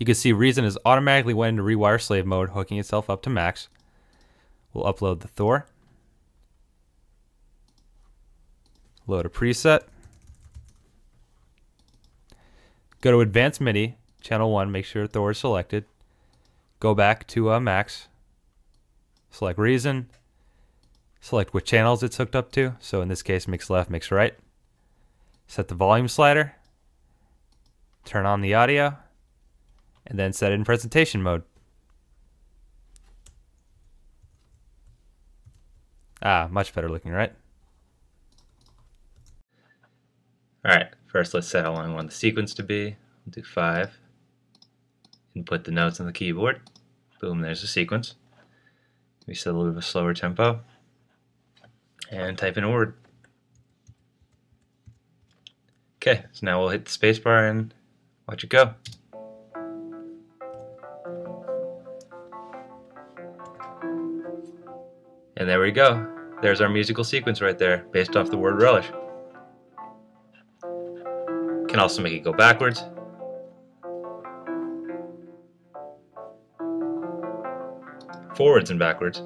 You can see Reason is automatically went into rewire slave mode, hooking itself up to Max. We'll upload the Thor. Load a preset. Go to Advanced MIDI, Channel 1, make sure Thor is selected. Go back to Max. Select Reason. Select which channels it's hooked up to. So in this case, mix left, mix right. Set the volume slider. Turn on the audio. And then set it in presentation mode. Ah, much better looking, right? Alright, first let's set how long we want the sequence to be. We'll do 5. Input the notes on the keyboard. Boom, there's the sequence. We set a little bit of a slower tempo. And type in a word. Okay, so now we'll hit the spacebar and watch it go. And there we go. There's our musical sequence right there, based off the word relish. Can also make it go backwards. Forwards and backwards.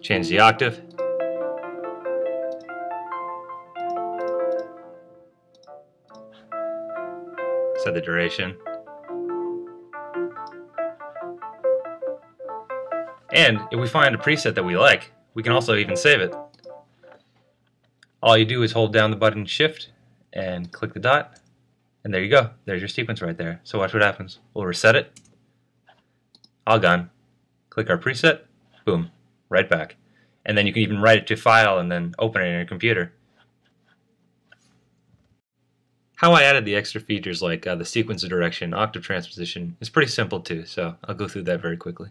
Change the octave. Set the duration. And if we find a preset that we like, we can also even save it. All you do is hold down the button Shift and click the dot, and there you go. There's your sequence right there. So watch what happens. We'll reset it. All gone. Click our preset. Boom. Right back. And then you can even write it to file and then open it in your computer. How I added the extra features like the sequence of direction, octave transposition is pretty simple too, so I'll go through that very quickly.